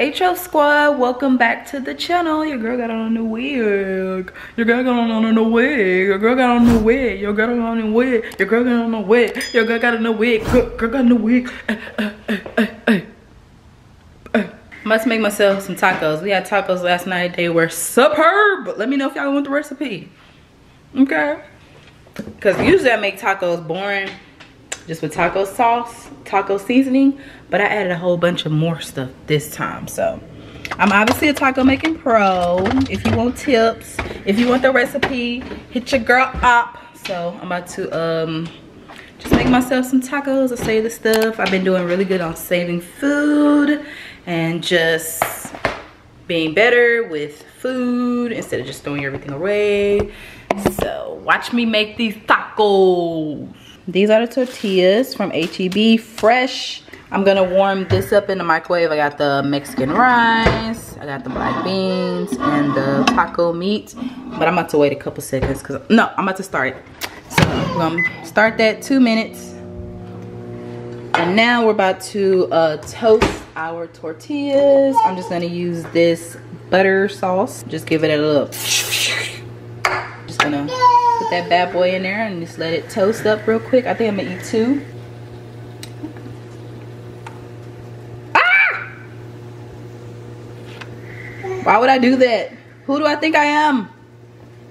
Hey Cho Squad, welcome back to the channel. Your girl got on a new wig. Your girl got on a new wig. Your girl got on a new wig. Your girl got on a wig. Your girl got on a wig. Your girl got on a wig. Girl got on a wig. Must make myself some tacos. We had tacos last night. They were superb. Let me know if y'all want the recipe. Okay. Because usually I make tacos boring. Just with taco sauce, taco seasoning, but I added a whole bunch of more stuff this time. So I'm obviously a taco making pro. If you want tips, if you want the recipe, hit your girl up. So I'm about to just make myself some tacos. I save the stuff. I've been doing really good on saving food and just being better with food instead of just throwing everything away. So watch me make these tacos. These are the tortillas from H-E-B, fresh. I'm gonna warm this up in the microwave. I got the Mexican rice, I got the black beans, and the taco meat. But I'm about to wait a couple seconds, cause no, I'm about to start it. So I'm gonna start that, 2 minutes. And now we're about to toast our tortillas. I'm just gonna use this butter sauce. Just give it a little, just gonna put that bad boy in there and just let it toast up real quick. I think I'm gonna eat two. Ah! Why would I do that? Who do I think I am?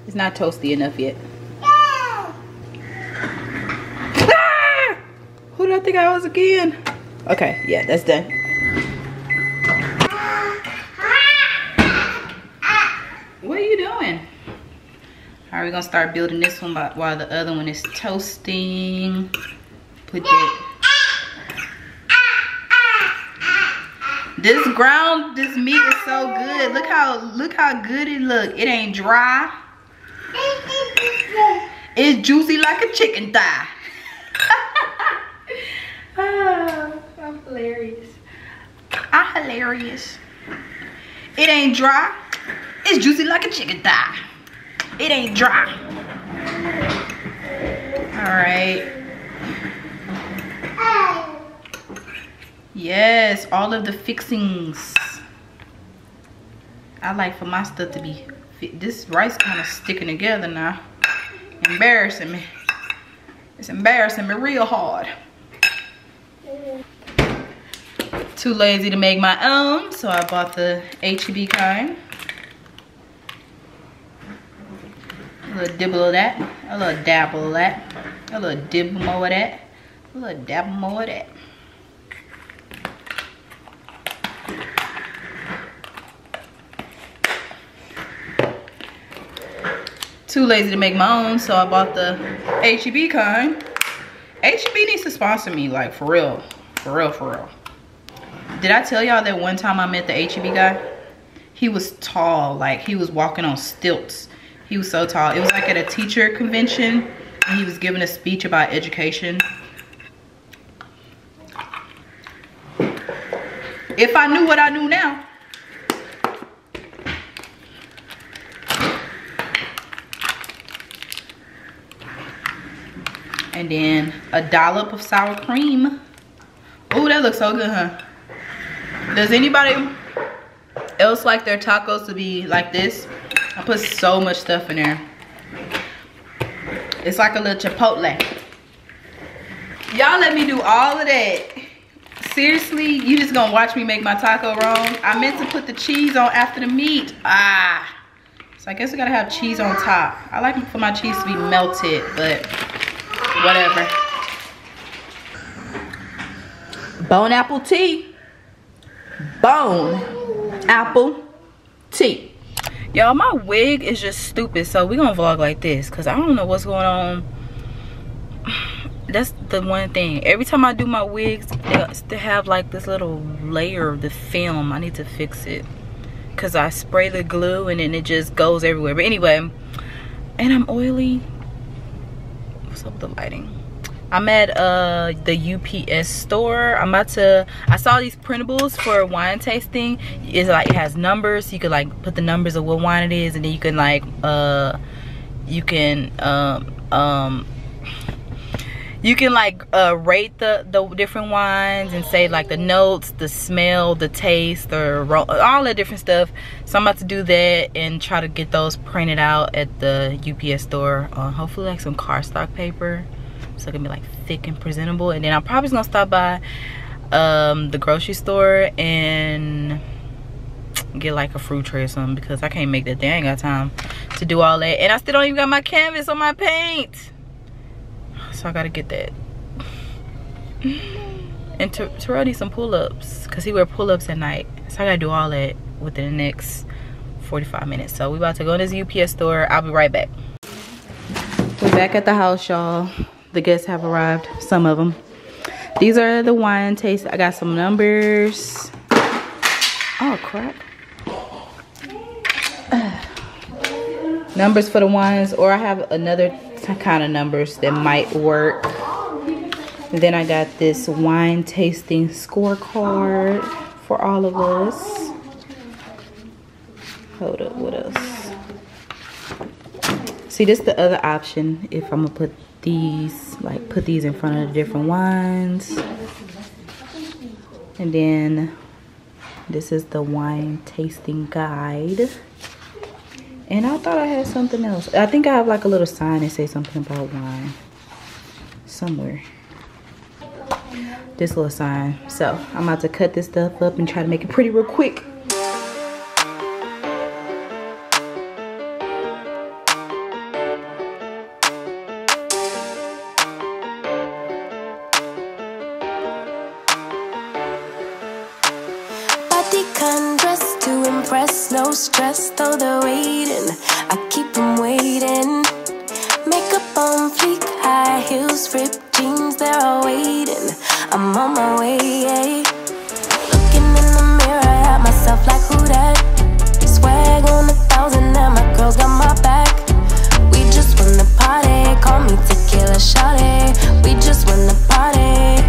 It's not toasty enough yet. Ah! Who do I think I was again? Okay, yeah, that's done. What are you doing? All right, we're gonna start building this one while the other one is toasting. Put that. This meat is so good. Look how good it look. It ain't dry. It's juicy like a chicken thigh. Oh, I'm hilarious. I'm hilarious. It ain't dry. It's juicy like a chicken thigh. It ain't dry. All right. Yes, all of the fixings. I like for my stuff to be fit. This rice kind of sticking together now. Embarrassing me. It's embarrassing me real hard. Too lazy to make my own, so I bought the H-E-B kind. A little dibble of that, a little dabble of that, a little dibble more of that, a little dabble more of that. Too lazy to make my own, so I bought the H-E-B kind. H-E-B needs to sponsor me, like for real, for real, for real. Did I tell y'all that one time I met the H-E-B guy? He was tall, like he was walking on stilts. He was so tall. It was like at a teacher convention and he was giving a speech about education. If I knew what I knew now. And then a dollop of sour cream. Oh, that looks so good, huh? Does anybody else like their tacos to be like this? I put so much stuff in there. It's like a little Chipotle. Y'all let me do all of that. Seriously, you just gonna watch me make my taco wrong? I meant to put the cheese on after the meat. Ah. So I guess we gotta have cheese on top. I like for my cheese to be melted, but whatever. Bone apple tea. Bone apple tea. Y'all, my wig is just stupid, so we're gonna vlog like this because I don't know what's going on. That's the one thing. Every time I do my wigs, they have like this little layer of the film. I need to fix it because I spray the glue and then it just goes everywhere. But anyway, and I'm oily. What's up with the lighting? I'm at the UPS store. I saw these printables for wine tasting. It's like, it has numbers, so you can like put the numbers of what wine it is, and then you can like, you can like rate the different wines and say like the notes, the smell, the taste, or all that different stuff. So I'm about to do that and try to get those printed out at the UPS store. Hopefully like some cardstock paper, so it can be like thick and presentable. And then I'm probably gonna stop by the grocery store and get like a fruit tray or something, because I can't make that. They ain't got time to do all that, and I still don't even got my canvas on my paint, so I gotta get that. And Terrell needs some pull-ups, because he wear pull-ups at night, so I gotta do all that within the next 45 minutes. So we about to go to this UPS store. I'll be right back. We're back at the house, y'all. The guests have arrived, some of them. These are the wine tastes. I got some numbers. Oh crap. Numbers for the wines, or I have another kind of numbers that might work. And then I got this wine tasting scorecard for all of us. Hold up, what else? See, this is the other option, if I'm gonna put these, like put these in front of the different wines. And then this is the wine tasting guide. And I thought I had something else. I think I have like a little sign that says something about wine somewhere. This little sign. So I'm about to cut this stuff up and try to make it pretty real quick. Stressed though they're waiting, I keep them waiting. Makeup on fleek, high heels, ripped jeans, they're all waiting. I'm on my way, yeah. Looking in the mirror at myself like who that? Swag on 1,000 and my girls got my back. We just won the party, call me tequila shawty. We just won the party,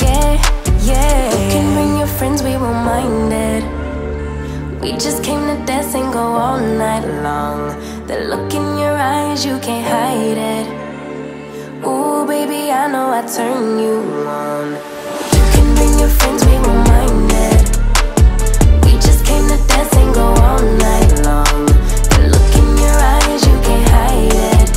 yeah, yeah. You can bring your friends, we won't mind it. We just came to dance and go all night long. The look in your eyes, you can't hide it. Ooh, baby, I know I turn you on. You can bring your friends, we won't mind it. We just came to dance and go all night long. The look in your eyes, you can't hide it.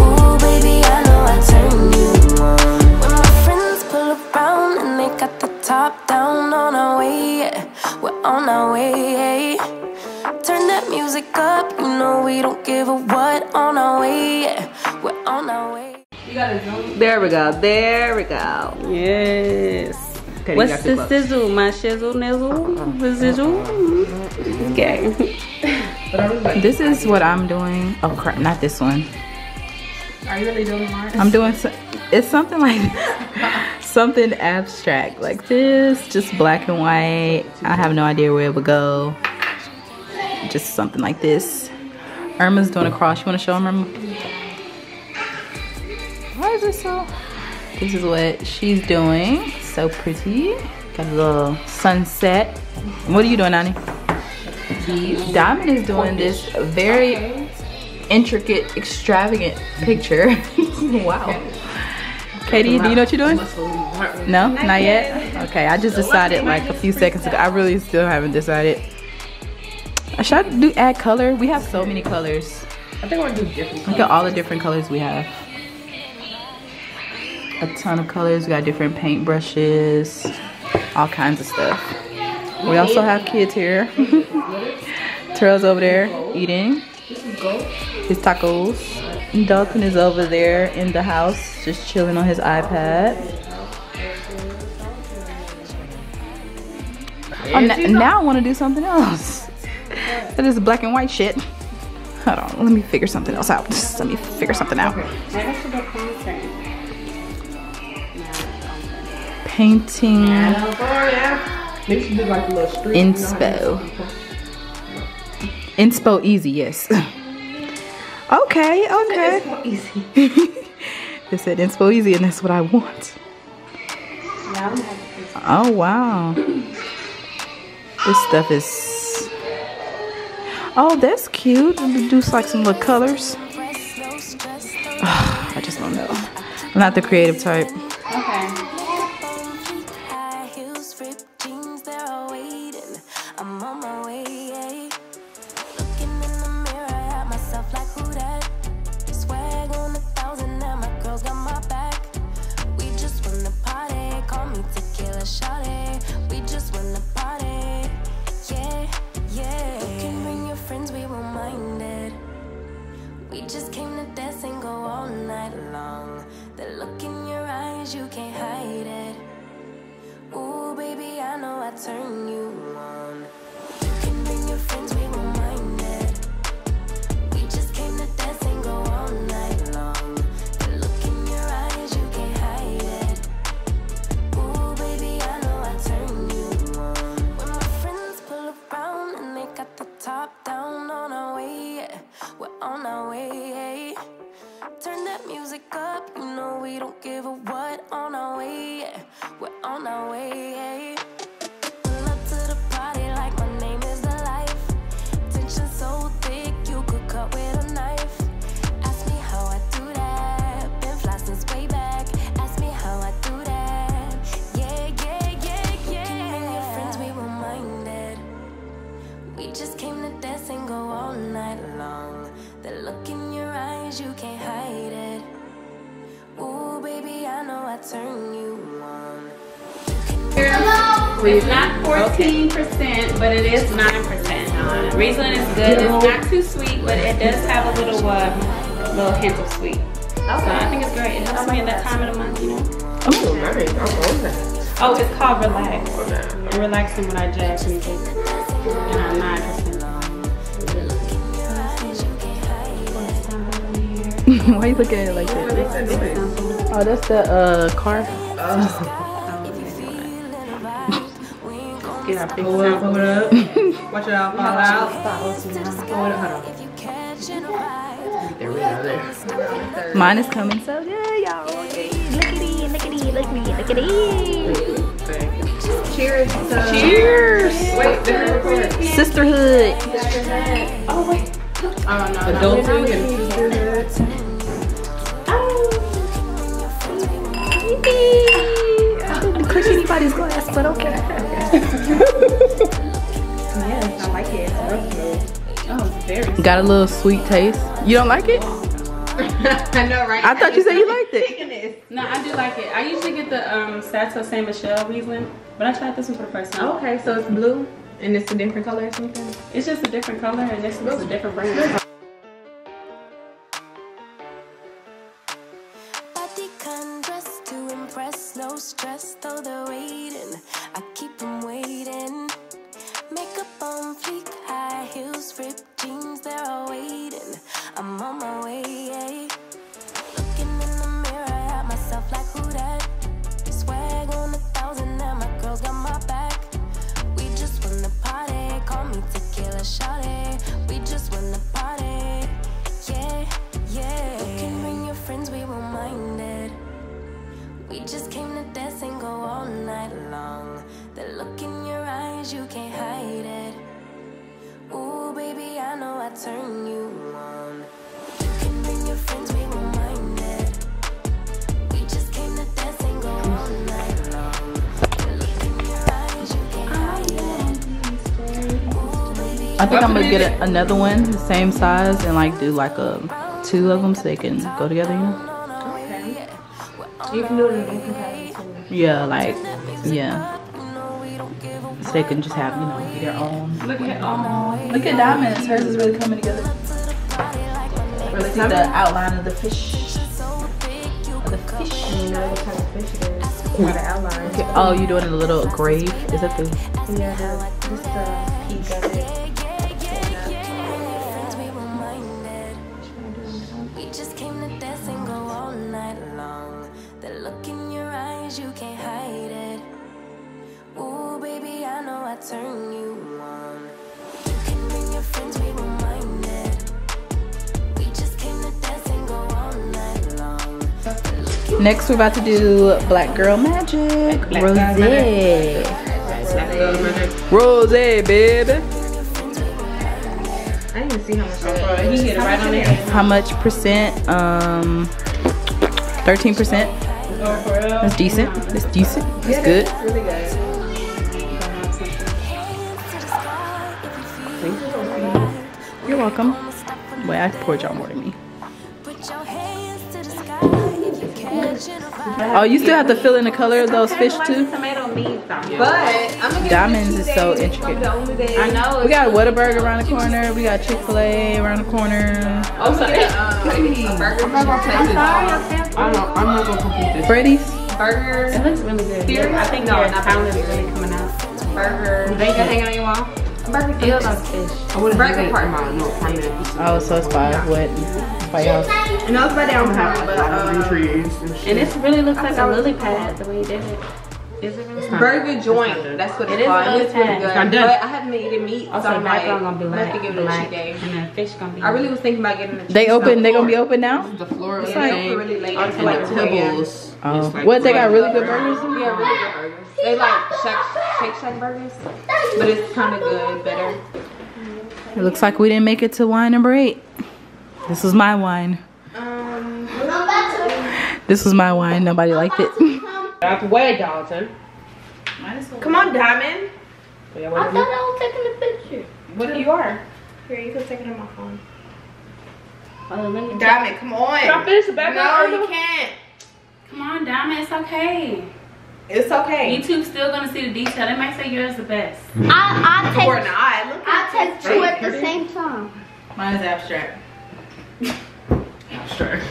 Ooh, baby, I know I turn you on. When my friends pull around and they got the top down on our way, yeah. We're on our way, turn that music up, you know we don't give a what. On our way, we're on our way. You gotta zoom. There we go, there we go. Yes. Okay, what's the sizzle? My shizzle nizzle? The sizzle? Okay. This is what I'm doing. Oh crap, not this one. Are you really doing Mars? I'm doing, it's something like something abstract like this, just black and white. I have no idea where it would go. Just something like this. Irma's doing a cross. You want to show them, Irma? Why is this so? This is what she's doing. So pretty. Got a little sunset. What are you doing, Nani? Diamond is doing this very intricate, extravagant picture. Wow. Katie, do you know what you're doing? No, not yet? Okay, I just decided like a few seconds ago. I really still haven't decided. Should I add color? We have so many colors. I think we're gonna do different colors. Look at all the different colors we have. A ton of colors. We got different paint brushes, all kinds of stuff. We also have kids here. Terrell's over there eating his tacos. Dalton is over there in the house, just chilling on his iPad. Oh, now I want to do something else. That is black and white shit. Hold on, let me figure something else out. Just let me figure something out. Painting inspo. Inspo easy, yes. Okay, okay. It's so easy. They said it's so easy, and that's what I want. Oh wow. This stuff is. Oh, that's cute. Do like some little colors. Oh, I just don't know. I'm I'm not the creative type. Okay. It's not 14%, but it is 9%. Riesling is good. It's not too sweet, but it does have a little hint of sweet. Okay. So I think it's great. It helps me at that time of the month, you know. I'm so nervous. I'm over. Oh, it's called Relax. Okay. I'm relaxing when I jazz music. And I'm 9%. Why you looking at it like that? Oh, that's the car. Get our fingers out, hold up. Watch it all fall out. Hold up. Mine is coming so good, y'all. Look at it. Cheers. Cheers. Wait, sisterhood. Oh, wait. Oh, no. Adulting and sisterhood. Oh. I didn't crush anybody's glass, but okay. Yes, I like it. Oh, very. Got a little sweet taste. You don't like it? I know, right? I thought you said you liked it. No, I do like it. I usually get the Sato Saint Michelle Weaslin, but I tried this one for the first time. Okay, so it's blue and it's a different color or something? It's just a different color and it's a different brand. I think I'm gonna get another one, the same size, and like do like a 2 of them so they can go together, you know? Okay. You can do it in too. Yeah, like, yeah. So they can just have, you know, their own. Look at Diamond's. Hers is really coming together. Really see the outline of the fish. You know what kind of fish it is. Or the outline. Okay. Oh, you're doing a little grave? Is that the? Yeah, just the peak of it. Turn you on. You can bring your friends, we won't mind it. We just came to dance and go all night long. Next, we're about to do Black Girl Magic Rose. Rose, baby. I didn't even see how much. He hit it right on there. How much percent? 13%. That's decent. That's decent. That's good. Really good. You're welcome. Well, I poured y'all more than me. Oh, you still have to fill in the color of those fish too? Tomato meat, but diamonds is so intricate. I know. We got a Whataburger around the corner. We got Chick Fil A around the corner. Oh, sorry. I'm not gonna complete this. Freddy's burger. It looks really good. Yeah, I think the pound is really coming out. Burger. They can hang on your wall. Burger feels like fish. I wouldn't burger part mine. Oh, so it's by what? By y'all. No, it's by their own power, but and it really looks like a lily pad the way you did it. Is it really? Burger joint. That's what it is. It's really good. I'm done. But I haven't eaten meat, also, so I'm like, gonna be black. Have to give it a cheat day. And the fish gonna be. I really was thinking about getting. They open. They gonna be open now. The floor is really late. Until like Tibbles. Oh. What? They got really good burgers. Yeah, really good burgers. They like Shake Shack burgers, but it's kind of good, better. It looks like we didn't make it to wine number 8. This is my wine. This was my wine. Nobody liked it. Out the way, Dalton. Come on, Diamond. I thought I was taking a picture. What do you are? Here, you can take it on my phone. Diamond, come on. Can I finish the back? No, you can't. Come on, Diamond. It's okay. It's okay. YouTube's still gonna see the detail. They might say yours the best. I'll take two at the same time. Mine is abstract. Abstract.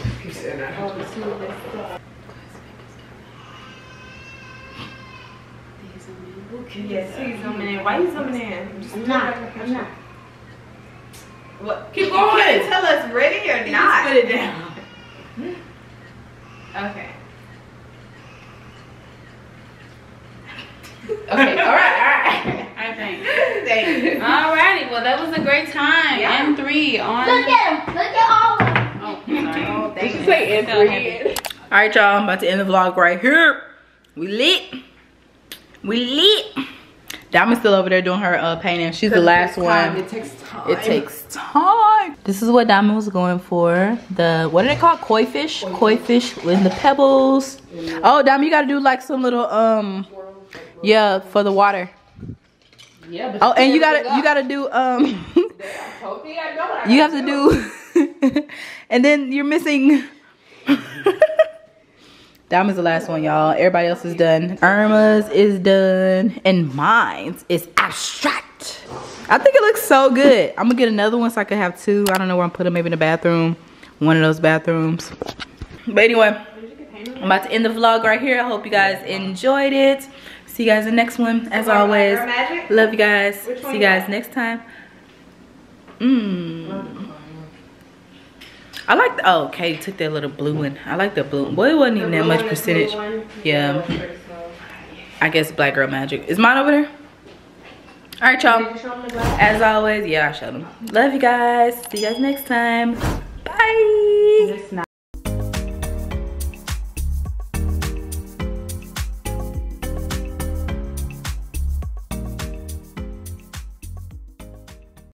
Yes, please zoom in. Why are you zooming in? I'm not. What? Keep going. Tell us ready or not. Put it down. Okay. Okay, alright. I think. Thank you. Alrighty, well that was a great time. Yeah. M3 on. Look at him. Look at all of them. Oh, sorry. Oh, thank you. Say M3. Alright, y'all. I'm about to end the vlog right here. We lit. We lit. Diamond's still over there doing her painting. She's the last one. It takes time. It takes time. This is what Diamond was going for. The, what are they called? Koi fish? Koi fish with the pebbles. Oh, Diamond, you gotta do like some little yeah, for the water. Yeah, but oh, and you gotta do you have to do and then you're missing Diamond's the last one, y'all. Everybody else is done. Irma's is done and mine's is abstract. I think it looks so good. I'm gonna get another one so I could have two. I don't know where I'm putting them, maybe in the bathroom, one of those bathrooms. But anyway, I'm about to end the vlog right here. I hope you guys enjoyed it. See you guys in the next one. As always, love you guys. See you guys next time. I like the, oh, Katie took that little blue one. I like the blue one. Well, it wasn't even that much percentage. Yeah. I guess Black Girl Magic. Is mine over there? All right, y'all. As always, yeah, I showed them. Love you guys. See you guys next time. Bye.